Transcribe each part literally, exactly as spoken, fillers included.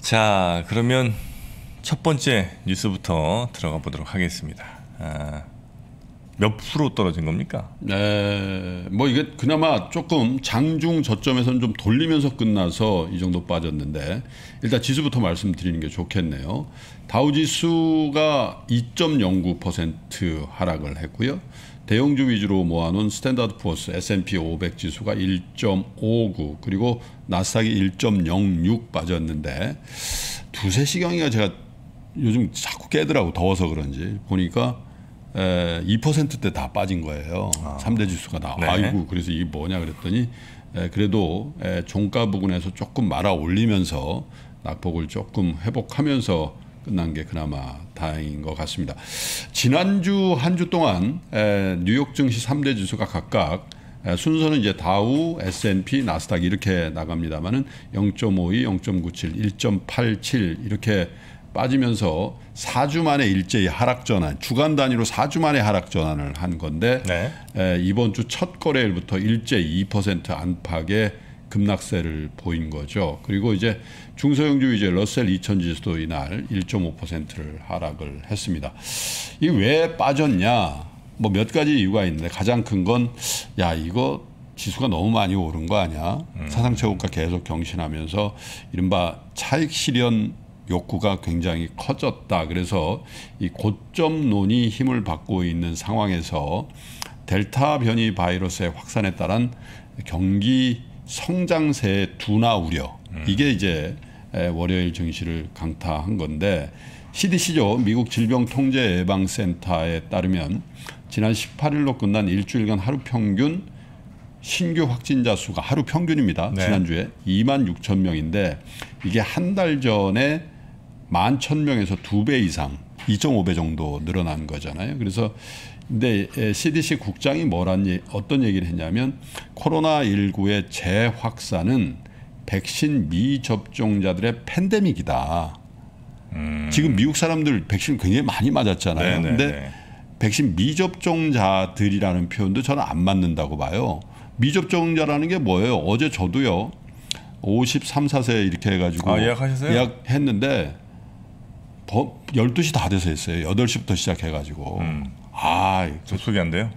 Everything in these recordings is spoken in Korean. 자, 그러면 첫 번째 뉴스부터 들어가 보도록 하겠습니다. 아, 몇 프로 떨어진 겁니까? 네, 뭐 이게 그나마 조금 장중 저점에서는 좀 돌리면서 끝나서 이 정도 빠졌는데, 일단 지수부터 말씀드리는 게 좋겠네요. 다우지수가 이 점 영구 퍼센트 하락을 했고요. 대형주 위주로 모아놓은 스탠다드 푸어스 에스 앤 피 오백 지수가 일 점 오구, 그리고 나스닥이 일 점 영육 빠졌는데, 두세 시간이가 제가 요즘 자꾸 깨더라고, 더워서 그런지. 보니까 에, 이 퍼센트대 다 빠진 거예요. 아. 삼 대 지수가 다. 네. 아이고, 그래서 이게 뭐냐 그랬더니 에, 그래도 에, 종가 부근에서 조금 말아 올리면서 낙폭을 조금 회복하면서 끝난 게 그나마 다행인 것 같습니다. 지난주 한 주 동안 에, 뉴욕 증시 삼 대 지수가 각각 에, 순서는 이제 다우, 에스 앤 피, 나스닥 이렇게 나갑니다만은 영 점 오이, 영 점 구칠, 일 점 팔칠 이렇게 빠지면서 사 주 만에 일제히 하락 전환, 주간 단위로 사 주 만에 하락 전환을 한 건데, 네. 에, 이번 주 첫 거래일부터 일제히 이 퍼센트 안팎의 급락세를 보인 거죠. 그리고 이제 중소형주 이제 러셀 이천 지수도 이날 일 점 오 퍼센트를 하락을 했습니다. 이 왜 빠졌냐? 뭐 몇 가지 이유가 있는데, 가장 큰 건 야, 이거 지수가 너무 많이 오른 거 아니야? 음. 사상 최고가 계속 경신하면서 이른바 차익 실현 욕구가 굉장히 커졌다. 그래서 이 고점론이 힘을 받고 있는 상황에서 델타 변이 바이러스의 확산에 따른 경기 성장세의 둔화 우려, 음. 이게 이제 월요일 증시를 강타한 건데, 씨 디 씨죠. 미국 질병통제예방센터에 따르면 지난 십팔 일로 끝난 일주일간 하루 평균 신규 확진자 수가, 하루 평균입니다. 네. 지난주에 이만 육천 명인데 이게 한 달 전에 만 천 명에서 두 배 이상, 이 점 오 배 정도 늘어난 거잖아요. 그래서 근데 씨 디 씨 국장이 뭐란, 어떤 얘기를 했냐면, 코로나 십구의 재확산은 백신 미접종자들의 팬데믹이다. 음. 지금 미국 사람들 백신 굉장히 많이 맞았잖아요. 네네네. 근데 백신 미접종자들이라는 표현도 저는 안 맞는다고 봐요. 미접종자라는 게 뭐예요? 어제 저도요, 오십삼, 사 세 이렇게 해가지고 아, 예약하셨어요? 예약했는데 열두 시 다 돼서 했어요. 여덟 시부터 시작해가지고. 음. 아, 접속이 안 돼요?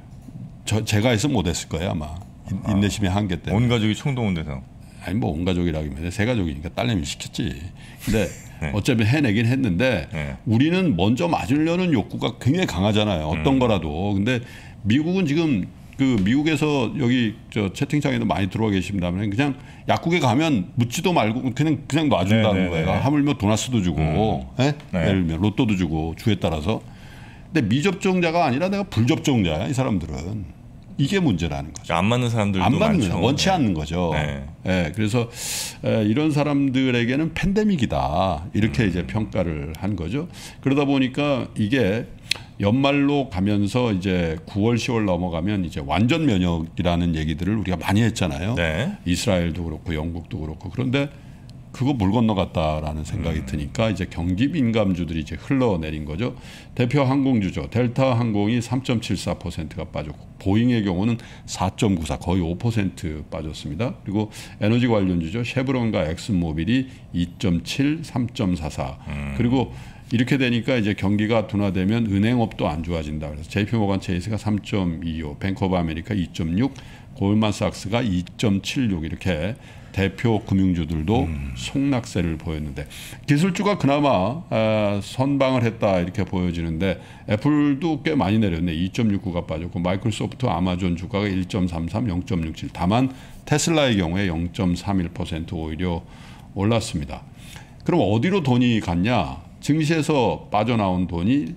저 제가 했으면 못했을 거예요 아마. 아, 인내심의 한계 때문에. 온 가족이 총동원돼서. 아니 뭐 온 가족이라기보다는 세 가족이니까 딸내미 시켰지. 근데 네. 어차피 해내긴 했는데, 네. 우리는 먼저 맞으려는 욕구가 굉장히 강하잖아요. 어떤 음. 거라도. 근데 미국은 지금 그 미국에서 여기 저 채팅창에도 많이 들어와 계신다면 그냥 약국에 가면 묻지도 말고 그냥 그냥 놔준다는 거예요. 하물며 도나스도 주고, 음. 네? 네. 예를 들면 로또도 주고, 주에 따라서. 근데 미접종자가 아니라 내가 불접종자야, 이 사람들은. 이게 문제라는 거죠. 안 맞는 사람들도 안 맞는, 많죠. 원치 않는 거죠. 네. 네, 그래서 이런 사람들에게는 팬데믹이다, 이렇게 음. 이제 평가를 한 거죠. 그러다 보니까 이게 연말로 가면서 이제 구월, 시월 넘어가면 이제 완전 면역이라는 얘기들을 우리가 많이 했잖아요. 네. 이스라엘도 그렇고 영국도 그렇고. 그런데 그거 물 건너갔다라는 생각이 음. 드니까 이제 경기 민감주들이 이제 흘러내린 거죠. 대표 항공주죠. 델타 항공이 삼 점 칠사 퍼센트가 빠졌고, 보잉의 경우는 사 점 구사, 거의 오 퍼센트 빠졌습니다. 그리고 에너지 관련주죠. 쉐브론과 엑슨모빌이 이 점 칠, 삼 점 사사. 음. 그리고 이렇게 되니까 이제 경기가 둔화되면 은행업도 안 좋아진다. 그래서 제이피모간 체이스가 삼 점 이오, 뱅크 오브 아메리카 이 점 육, 골만삭스가 이 점 칠육, 이렇게 대표 금융주들도 음. 속락세를 보였는데, 기술주가 그나마 에, 선방을 했다 이렇게 보여지는데, 애플도 꽤 많이 내렸네. 이 점 육구가 빠졌고, 마이크로소프트, 아마존 주가가 일 점 삼삼, 영 점 육칠. 다만 테슬라의 경우에 영 점 삼일 퍼센트 오히려 올랐습니다. 그럼 어디로 돈이 갔냐? 증시에서 빠져나온 돈이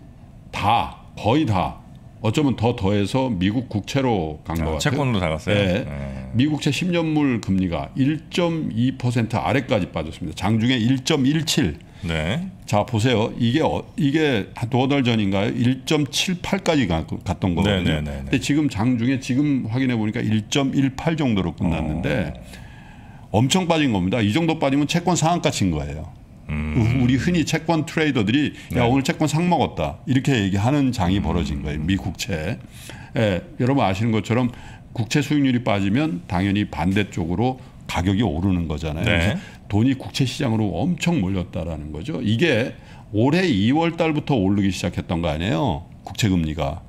다, 거의 다, 어쩌면 더 더해서 미국 국채로 간 것 같아요. 채권으로 다 갔어요. 네. 네. 미국채 십 년물 금리가 일 점 이 퍼센트 아래까지 빠졌습니다. 장중에 일 점 일칠. 네. 자, 보세요. 이게 어, 이게 한 두어 달 전인가요? 일 점 칠팔까지 가, 갔던 거거든요. 네, 네, 네, 네. 근데 지금 장중에 지금 확인해 보니까 일 점 일팔 정도로 끝났는데, 어. 엄청 빠진 겁니다. 이 정도 빠지면 채권 상한가치인 거예요. 음. 우리 흔히 채권 트레이더들이 야, 네. 오늘 채권 상 먹었다 이렇게 얘기하는 장이 벌어진 거예요. 미 국채. 예, 여러분 아시는 것처럼 국채 수익률이 빠지면 당연히 반대쪽으로 가격이 오르는 거잖아요. 네. 그래서 돈이 국채 시장으로 엄청 몰렸다라는 거죠. 이게 올해 이월 달부터 오르기 시작했던 거 아니에요? 국채 금리가.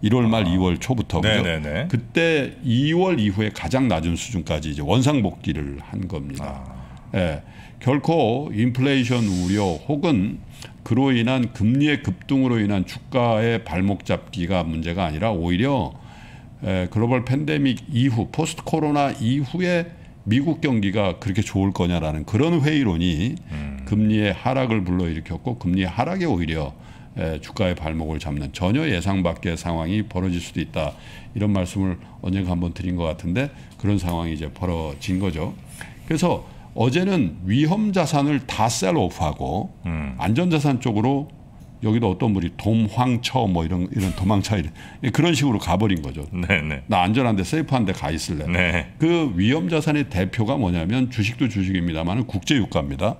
일월 말 아. 이월 초부터. 그죠? 그때 이월 이후에 가장 낮은 수준까지 이제 원상복귀를 한 겁니다. 아. 예. 결코 인플레이션 우려 혹은 그로 인한 금리의 급등으로 인한 주가의 발목 잡기가 문제가 아니라 오히려 에, 글로벌 팬데믹 이후 포스트 코로나 이후에 미국 경기가 그렇게 좋을 거냐라는 그런 회의론이 음. 금리의 하락을 불러일으켰고 금리의 하락에 오히려 에, 주가의 발목을 잡는 전혀 예상 밖의 상황이 벌어질 수도 있다. 이런 말씀을 언젠가 한번 드린 것 같은데 그런 상황이 이제 벌어진 거죠. 그래서 어제는 위험 자산을 다 셀오프하고 음. 안전 자산 쪽으로 여기도 어떤 분이 돔황처 뭐 이런 이런 도망차 이런 그런 식으로 가버린 거죠. 네네. 나 안전한데 세이프한데 가 있을래. 네. 그 위험 자산의 대표가 뭐냐면 주식도 주식입니다만은 국제유가입니다.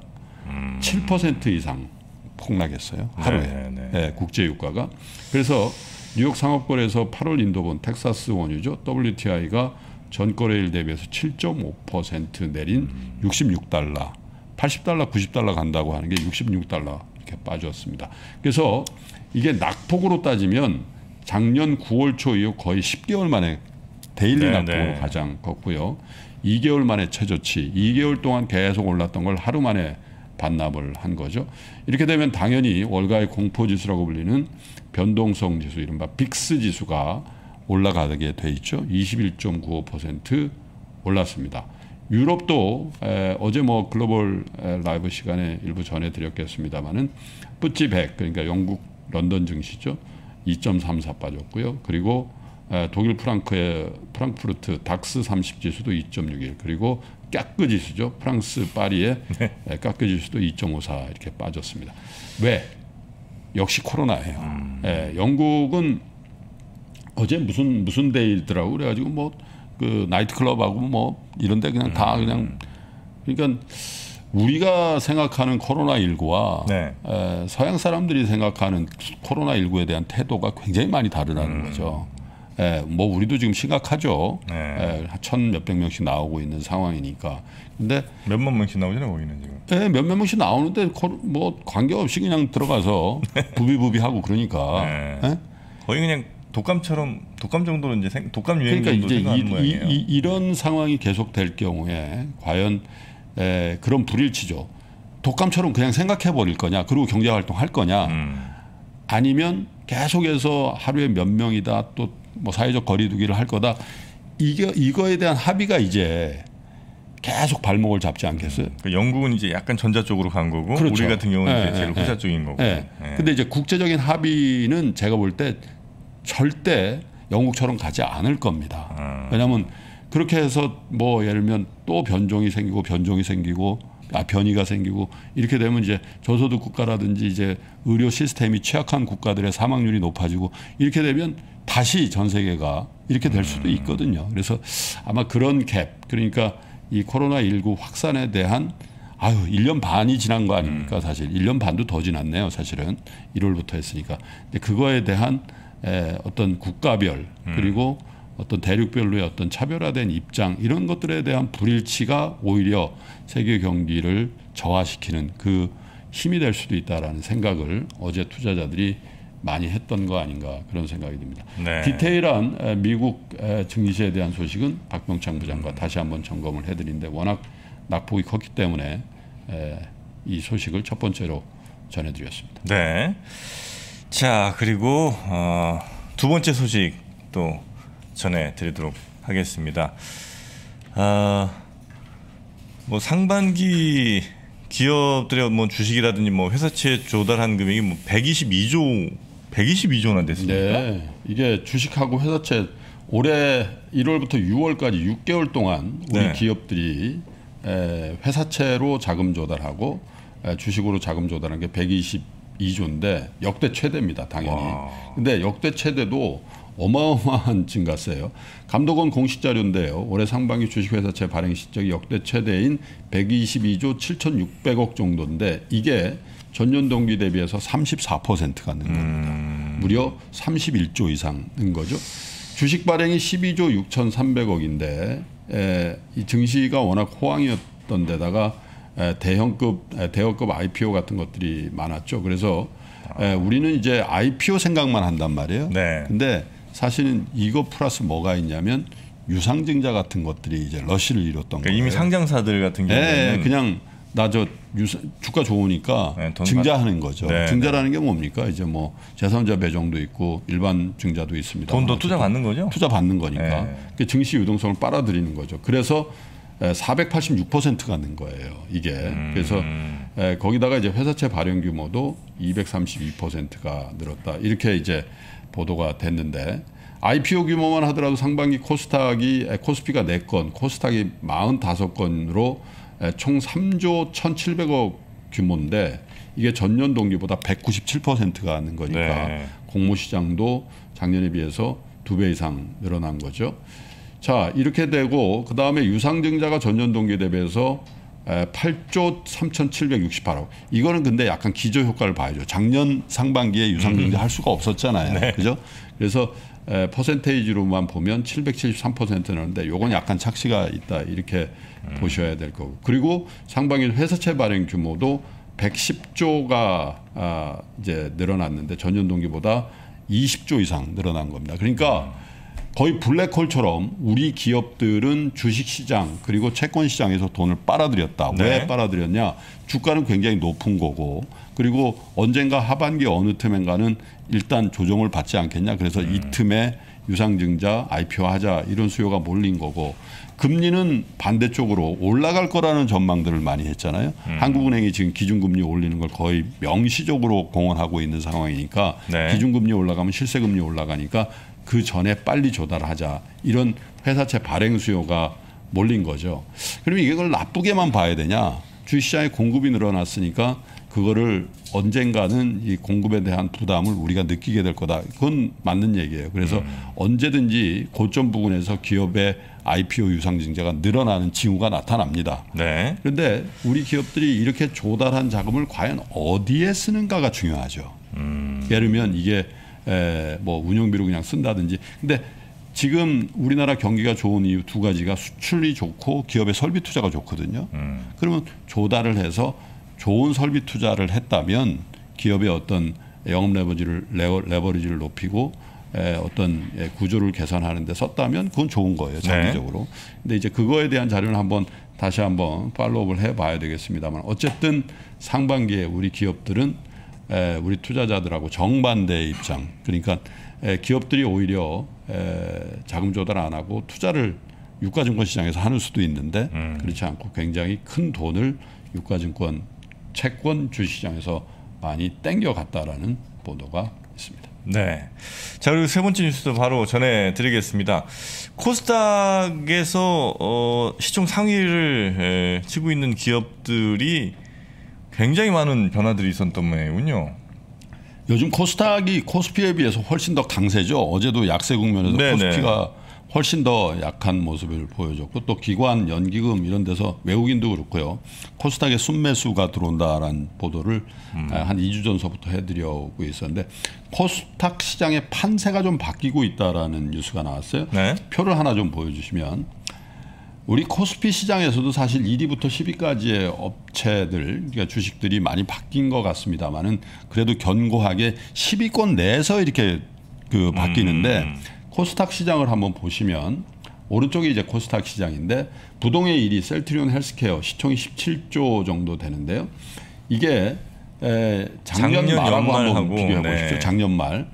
음. 칠 퍼센트 이상 폭락했어요 하루에. 네네. 네, 국제유가가. 그래서 뉴욕 상업거래소 팔월 인도본 텍사스 원유죠. 더블유 티 아이가 전 거래일 대비해서 칠 점 오 퍼센트 내린 음. 육십육 달러, 팔십 달러, 구십 달러 간다고 하는 게 육십육 달러 이렇게 빠졌습니다. 그래서 이게 낙폭으로 따지면 작년 구월 초 이후 거의 십 개월 만에 데일리 네네. 낙폭으로 가장 컸고요. 이 개월 만에 최저치, 이 개월 동안 계속 올랐던 걸 하루 만에 반납을 한 거죠. 이렇게 되면 당연히 월가의 공포지수라고 불리는 변동성 지수, 이른바 빅스 지수가 올라가게 돼 있죠. 이십일 점 구오 퍼센트 올랐습니다. 유럽도 에, 어제 뭐 글로벌 에, 라이브 시간에 일부 전해드렸겠습니다만은 뿌찌 백 그러니까 영국 런던 증시죠. 이 점 삼사 빠졌고요. 그리고 에, 독일 프랑크의 프랑크푸르트 닥스 삼십 지수도 이 점 육일 그리고 까크 지수죠. 프랑스 파리의 에, 까크 지수도 이 점 오사 이렇게 빠졌습니다. 왜? 역시 코로나예요. 음. 에, 영국은 어제 무슨 무슨 데이더라고 그래가지고 뭐 그 나이트클럽하고 뭐 이런데 그냥 다 그냥 그러니까 우리가 생각하는 코로나 십구와 네. 에, 서양 사람들이 생각하는 코로나 십구에 대한 태도가 굉장히 많이 다르다는 음. 거죠. 에, 뭐 우리도 지금 심각하죠. 네. 에, 천 몇백 명씩 나오고 있는 상황이니까. 근데 몇만 명씩 나오잖아요, 거기는 지금. 네, 몇몇 명씩 나오는데 코로, 뭐 관계없이 그냥 들어가서 부비부비하고 그러니까. 네. 에? 거의 그냥. 독감처럼 독감 정도는 이제 생, 독감 유행 그러니까 정도 생각하는 이, 모양이에요. 이, 이런 상황이 계속될 경우에 과연 에, 그런 불일치죠. 독감처럼 그냥 생각해버릴 거냐. 그리고 경제활동 할 거냐. 음. 아니면 계속해서 하루에 몇 명이다. 또 뭐 사회적 거리 두기를 할 거다. 이게, 이거에 대한 합의가 이제 계속 발목을 잡지 않겠어요. 음. 그러니까 영국은 이제 약간 전자 쪽으로 간 거고 그렇죠. 우리 같은 경우는 네, 이제 제일 후자 네, 쪽인 거고. 네. 네. 근데 이제 국제적인 합의는 제가 볼 때 절대 영국처럼 가지 않을 겁니다. 아. 왜냐하면 그렇게 해서 뭐 예를 들면 또 변종이 생기고 변종이 생기고 아 변이가 생기고 이렇게 되면 이제 저소득 국가라든지 이제 의료 시스템이 취약한 국가들의 사망률이 높아지고 이렇게 되면 다시 전 세계가 이렇게 될 수도 있거든요. 그래서 아마 그런 갭 그러니까 이 코로나 십구 확산에 대한 아유 일 년 반이 지난 거 아닙니까 사실. 일 년 반도 더 지났네요 사실은. 일월부터 했으니까. 근데 그거에 대한 에, 어떤 국가별 그리고 음. 어떤 대륙별로의 어떤 차별화된 입장 이런 것들에 대한 불일치가 오히려 세계 경기를 저하시키는 그 힘이 될 수도 있다라는 생각을 어제 투자자들이 많이 했던 거 아닌가 그런 생각이 듭니다. 네. 디테일한 미국 증시에 대한 소식은 박병창 부장과 음. 다시 한번 점검을 해드린데 워낙 낙폭이 컸기 때문에 에, 이 소식을 첫 번째로 전해드렸습니다. 네. 자 그리고 어, 두 번째 소식 또 전해드리도록 하겠습니다. 어, 뭐 상반기 기업들의 뭐 주식이라든지 뭐 회사채 조달한 금액이 뭐 백이십이 조, 백이십이 조나 됐습니까? 네, 이게 주식하고 회사채 올해 일월부터 유월까지 육 개월 동안 우리 네. 기업들이 회사채로 자금 조달하고 주식으로 자금 조달한 게 백이십이 조인데 역대 최대입니다. 당연히. 와. 근데 역대 최대도 어마어마한 증가세요. 감독원 공식자료인데요. 올해 상반기 주식회사채 발행 실적이 역대 최대인 백이십이 조 칠천육백억 정도인데 이게 전년 동기 대비해서 삼십사 퍼센트가 는 겁니다. 음. 무려 삼십일 조 이상인 거죠. 주식 발행이 십이 조 육천삼백억인데 에, 이 증시가 워낙 호황이었던 데다가 에, 대형급 에, 대형급 아이피오 같은 것들이 많았죠. 그래서 에, 우리는 이제 아이피오 생각만 한단 말이에요. 네. 근데 사실은 이거 플러스 뭐가 있냐면 유상증자 같은 것들이 이제 러쉬를 이뤘던 그러니까 거예요. 이미 상장사들 같은 경우에는 에, 그냥 나 저 주가 좋으니까 네, 증자하는 거죠. 네, 증자라는 네. 게 뭡니까? 이제 뭐 제삼자 배정도 있고 일반 증자도 있습니다. 돈도 투자 받는 거죠? 투자 받는 거니까. 네. 그 증시 유동성을 빨아들이는 거죠. 그래서 사백팔십육 퍼센트가 는 거예요. 이게. 음. 그래서 거기다가 이제 회사채 발행 규모도 이백삼십이 퍼센트가 늘었다. 이렇게 이제 보도가 됐는데 아이피오 규모만 하더라도 상반기 코스닥이 코스피가 네 건, 코스닥이 사십오 건으로 총 삼조 천칠백억 규모인데 이게 전년 동기보다 백구십칠 퍼센트가 하는 거니까 네. 공모시장도 작년에 비해서 두 배 이상 늘어난 거죠. 자 이렇게 되고 그다음에 유상증자가 전년 동기 대비해서 팔조 삼천칠백육십팔억. 이거는 근데 약간 기저효과를 봐야죠. 작년 상반기에 유상증자 할 수가 없었잖아요. 네. 그죠? 그래서 에, 퍼센테이지로만 보면 칠백칠십삼 퍼센트였는데 요건 약간 착시가 있다 이렇게 음. 보셔야 될 거고. 그리고 상반기 회사채 발행 규모도 백십조가 아, 이제 늘어났는데 전년 동기보다 이십조 이상 늘어난 겁니다. 그러니까 거의 블랙홀처럼 우리 기업들은 주식시장 그리고 채권시장에서 돈을 빨아들였다. 네. 왜 빨아들였냐? 주가는 굉장히 높은 거고 그리고 언젠가 하반기 어느 틈엔가는 일단 조정을 받지 않겠냐. 그래서 음. 이 틈에 유상증자 아이피오 하자 이런 수요가 몰린 거고 금리는 반대쪽으로 올라갈 거라는 전망들을 많이 했잖아요. 음. 한국은행이 지금 기준금리 올리는 걸 거의 명시적으로 공언하고 있는 상황이니까 네. 기준금리 올라가면 실세금리 올라가니까 그 전에 빨리 조달하자 이런 회사채 발행 수요가 몰린 거죠. 그럼 이걸 나쁘게만 봐야 되냐? 주식시장에 공급이 늘어났으니까 그거를 언젠가는 이 공급에 대한 부담을 우리가 느끼게 될 거다. 그건 맞는 얘기예요. 그래서 음. 언제든지 고점 부근에서 기업의 아이피오 유상증자가 늘어나는 징후가 나타납니다. 네. 그런데 우리 기업들이 이렇게 조달한 자금을 과연 어디에 쓰는가가 중요하죠. 음. 예를 들면 이게 에 뭐 운용비로 그냥 쓴다든지. 근데 지금 우리나라 경기가 좋은 이유 두 가지가 수출이 좋고 기업의 설비 투자가 좋거든요. 음. 그러면 조달을 해서 좋은 설비 투자를 했다면 기업의 어떤 영업 레버리지를, 레버, 레버리지를 높이고 에, 어떤 에, 구조를 개선하는 데 썼다면 그건 좋은 거예요. 장기적으로. 네. 근데 이제 그거에 대한 자료는 한번 다시 한번 팔로우업을 해봐야 되겠습니다만 어쨌든 상반기에 우리 기업들은 에, 우리 투자자들하고 정반대의 입장. 그러니까 에, 기업들이 오히려 에, 자금 조달 안 하고 투자를 유가증권 시장에서 하는 수도 있는데 음. 그렇지 않고 굉장히 큰 돈을 유가증권 채권 주시장에서 많이 땡겨갔다라는 보도가 있습니다. 네. 자 그리고 세 번째 뉴스도 바로 전해드리겠습니다. 코스닥에서 어, 시총 상위를 에, 치고 있는 기업들이 굉장히 많은 변화들이 있었던 모양이군요. 요즘 코스닥이 코스피에 비해서 훨씬 더 강세죠. 어제도 약세 국면에서 네네. 코스피가 훨씬 더 약한 모습을 보여줬고 또 기관, 연기금 이런 데서 외국인도 그렇고요. 코스닥의 순매수가 들어온다라는 보도를 음. 한 이 주 전서부터 해드려오고 있었는데 코스닥 시장의 판세가 좀 바뀌고 있다라는 뉴스가 나왔어요. 네. 표를 하나 좀 보여주시면. 우리 코스피 시장에서도 사실 일위부터 십위까지의 업체들, 그러니까 주식들이 많이 바뀐 것 같습니다만은 그래도 견고하게 십위권 내에서 이렇게 그 바뀌는데 음. 코스닥 시장을 한번 보시면 오른쪽이 이제 코스닥 시장인데 부동의 일위 셀트리온 헬스케어 시총이 십칠조 정도 되는데요. 이게 에, 작년, 작년 말하고 한번 비교해 네. 보십시오. 작년 말.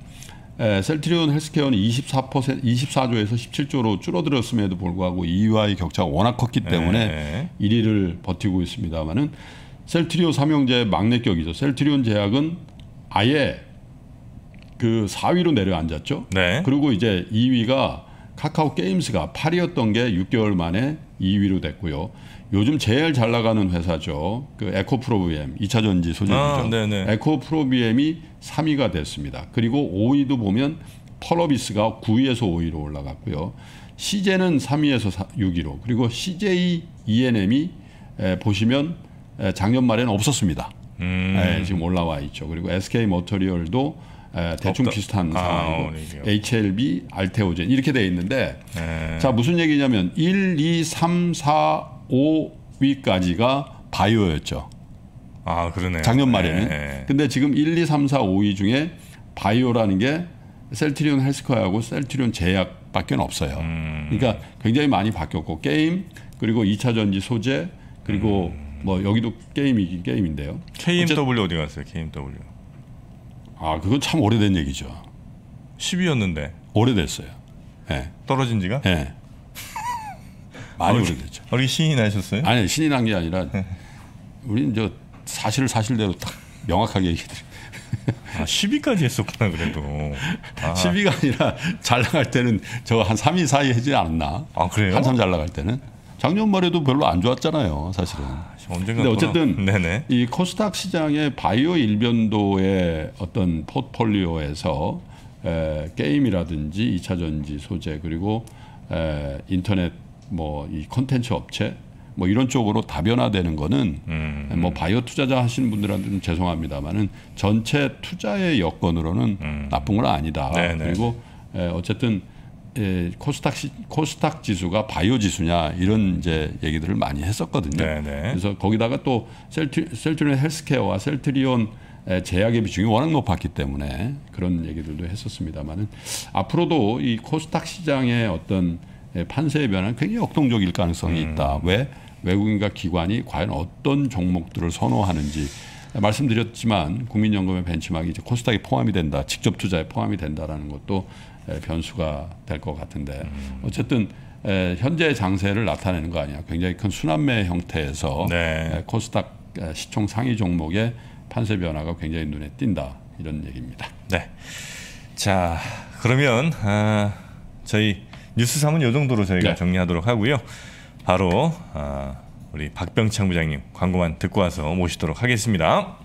에, 셀트리온 헬스케어는 이십사 퍼센트, 이십사조에서 십칠조로 줄어들었음에도 불구하고 이위와의 격차가 워낙 컸기 때문에 네. 일위를 버티고 있습니다만은 셀트리온 삼형제의 막내격이죠. 셀트리온 제약은 아예 그 사위로 내려앉았죠. 네. 그리고 이제 이위가 카카오 게임스가 팔위였던 게 육개월 만에 이위로 됐고요. 요즘 제일 잘 나가는 회사죠. 그 에코프로비엠 이차전지 소재죠. 아, 에코프로비엠이 삼위가 됐습니다. 그리고 오위도 보면 펄어비스가 구위에서 오위로 올라갔고요. 씨제는 삼위에서 육위로. 그리고 씨제이 이엔엠이 에, 보시면 에, 작년 말에는 없었습니다. 음. 에, 지금 올라와 있죠. 그리고 에스케이 머터리얼도 에, 대충 없다. 비슷한 아, 상황이고 어, 에이치엘비, 알테오젠 이렇게 되어 있는데 에. 자 무슨 얘기냐면 일, 이, 삼, 사, 오 위까지가 바이오였죠. 아 그러네요. 작년 말에는. 에. 근데 지금 일, 이, 삼, 사, 오 위 중에 바이오라는 게 셀트리온 헬스케어하고 셀트리온 제약밖에 없어요. 음. 그러니까 굉장히 많이 바뀌었고 게임 그리고 이 차 전지 소재 그리고 음. 뭐 여기도 게임이 게임인데요. 케이엠더블유 어디 갔어요? 케이엠더블유. 아 그건 참 오래된 얘기죠. 십이였는데 오래됐어요. 네. 떨어진 지가? 네. 많이 오래됐죠. 우리 신이 나셨어요? 아니 신이 난 게 아니라 우리는 저 사실을 사실대로 딱 명확하게 얘기해드려요. 아, 십 위까지 했었구나 그래도. 아. 십 위가 아니라 잘 나갈 때는 저 한 삼 위 사이 하지 않았나? 아 그래요? 한참 잘 나갈 때는. 작년 말에도 별로 안 좋았잖아요, 사실은. 아, 근데 어쨌든 네네. 이 코스닥 시장의 바이오 일변도의 어떤 포트폴리오에서 에, 게임이라든지 이 차 전지 소재 그리고 에, 인터넷 뭐 이 콘텐츠 업체 뭐 이런 쪽으로 다변화되는 거는 음, 음. 뭐 바이오 투자자 하시는 분들한테는 죄송합니다만은 전체 투자의 여건으로는 음. 나쁜 건 아니다. 네네. 그리고 에, 어쨌든. 예, 코스닥 시, 코스닥 지수가 바이오 지수냐 이런 이제 얘기들을 많이 했었거든요. 네네. 그래서 거기다가 또 셀트, 셀트리온 헬스케어와 셀트리온 제약의 비중이 워낙 높았기 때문에 그런 얘기들도 했었습니다만은 앞으로도 이 코스닥 시장의 어떤 판세의 변화는 굉장히 역동적일 가능성이 있다. 음. 왜 외국인과 기관이 과연 어떤 종목들을 선호하는지 말씀드렸지만 국민연금의 벤치마크이 이제 코스닥에 포함이 된다, 직접 투자에 포함이 된다라는 것도. 변수가 될 것 같은데 음. 어쨌든 현재 장세를 나타내는 거 아니야. 굉장히 큰 순환매 형태에서 네. 코스닥 시총 상위 종목의 판세 변화가 굉장히 눈에 띈다 이런 얘기입니다. 네. 자 그러면 아, 저희 뉴스 삼은 이 정도로 저희가 네. 정리하도록 하고요. 바로 아, 우리 박병창 부장님 광고만 듣고 와서 모시도록 하겠습니다.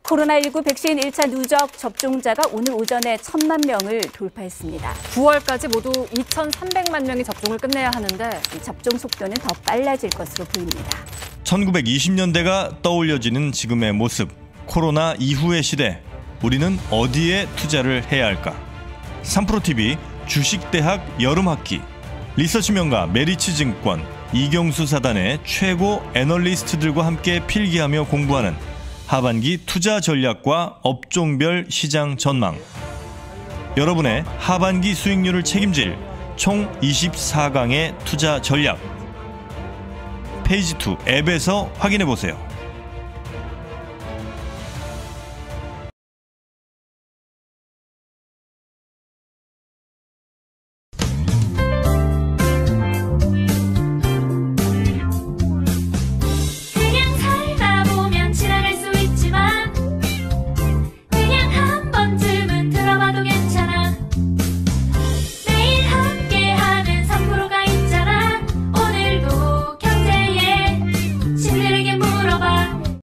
코로나 일구 백신 일 차 누적 접종자가 오늘 오전에 천만 명을 돌파했습니다. 구월까지 모두 이천삼백만 명이 접종을 끝내야 하는데 이 접종 속도는 더 빨라질 것으로 보입니다. 천구백이십 년대가 떠올려지는 지금의 모습, 코로나 이후의 시대, 우리는 어디에 투자를 해야 할까? 삼프로티비 주식대학 여름학기, 리서치명가 메리츠증권, 이경수 사단의 최고 애널리스트들과 함께 필기하며 공부하는 하반기 투자 전략과 업종별 시장 전망. 여러분의 하반기 수익률을 책임질 총 이십사 강의 투자 전략. 페이지 투 앱에서 확인해 보세요.